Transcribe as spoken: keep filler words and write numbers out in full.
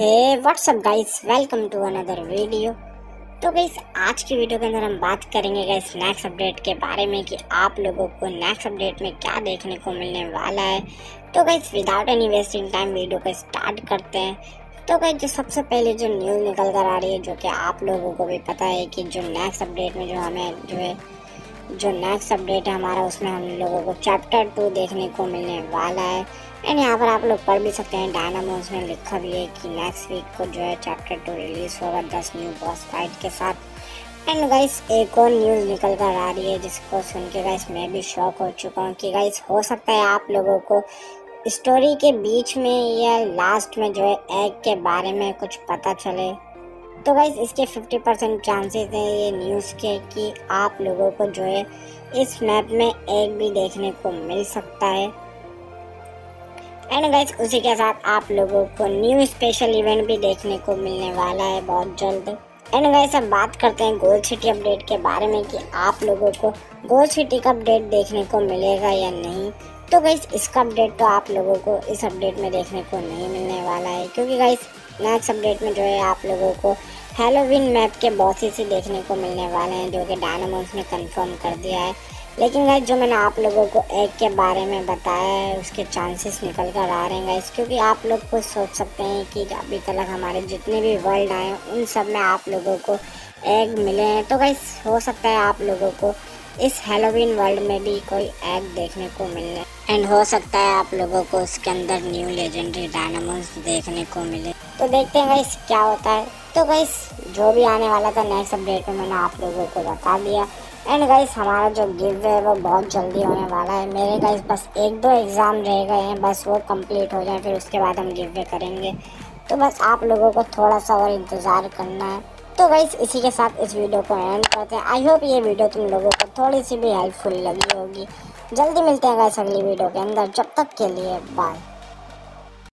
Hey what's up guys, welcome to another video. तो guys आज की वीडियो के अंदर हम बात करेंगे गाइस नेक्स्ट अपडेट के बारे में कि आप लोगों को नेक्स्ट अपडेट में क्या देखने को मिलने वाला है। तो guys without any wasting time video को स्टार्ट करते हैं। तो गाइस जो सबसे पहले जो न्यूज़ निकल कर आ रही है, जो कि आप लोगों को भी पता है कि जो नेक्स्ट अपडेट में जो हमें जो है जो नेक्स्ट अपडेट है हमारा, उसमें हम लोगों को चैप्टर टू देखने को मिलने वाला है। एंड यहाँ पर आप लोग पढ़ भी सकते हैं, डायनामो उसमें लिखा भी है कि नेक्स्ट वीक को जो है चैप्टर टू रिलीज होगा दस न्यू बॉस फाइट के साथ। एंड गाइस एक और न्यूज़ निकल कर आ रही है जिसको सुन के गाइस मैं भी शॉक हो चुका हूँ कि गाइस हो सकता है आप लोगों को स्टोरी के बीच में या लास्ट में जो है एग के बारे में कुछ पता चले। तो गाइस इसके फिफ्टी परसेंट चांसेस हैं ये न्यूज़ के कि आप लोगों को जो है इस मैप में एग भी देखने को मिल सकता है। एंड गाइस उसी के साथ आप लोगों को न्यू स्पेशल इवेंट भी देखने को मिलने वाला है बहुत जल्द। एंड गाइस अब बात करते हैं गोल्ड सिटी अपडेट के बारे में कि आप लोगों को गोल्ड सिटी का अपडेट देखने को मिलेगा या नहीं। तो गाइस इसका अपडेट तो आप लोगों को इस अपडेट में देखने को नहीं मिलने वाला है, क्योंकि गाइस नेक्स्ट अपडेट में जो है आप लोगों को हैलोवीन मैप के बॉसेस ही देखने को मिलने वाले हैं, जो कि डायनामोस ने कंफर्म कर दिया है। लेकिन गाइस जो मैंने आप लोगों को एग के बारे में बताया है उसके चांसेस निकल कर आ रहे हैं गाइस, क्योंकि आप लोग खुद सोच सकते हैं कि अभी तक हमारे जितने भी वर्ल्ड आए उन सब में आप लोगों को एग मिले हैं। तो गाइस हो सकता है आप लोगों को इस हैलोवीन वर्ल्ड में भी कोई एग देखने को मिले, एंड हो सकता है आप लोगों को उसके अंदर न्यू लेजेंडरी डायनामोस देखने को मिले। तो देखते हैं गाइस क्या होता है। तो गाइस जो भी आने वाला था नेक्स्ट अपडेट में मैंने आप लोगों को बता दिया। एंड गाइस हमारा जो गिव है वो बहुत जल्दी होने वाला है। मेरे गाइस बस एक दो एग्ज़ाम रह गए हैं, बस वो कंप्लीट हो जाए फिर उसके बाद हम गिव करेंगे। तो बस आप लोगों को थोड़ा सा और इंतज़ार करना है। तो गाइस इसी के साथ इस वीडियो को एंड करते हैं। आई होप ये वीडियो तुम लोगों को थोड़ी सी भी हेल्पफुल लगी होगी। जल्दी मिलते हैं गाइस अगली वीडियो के अंदर, जब तक के लिए बाय।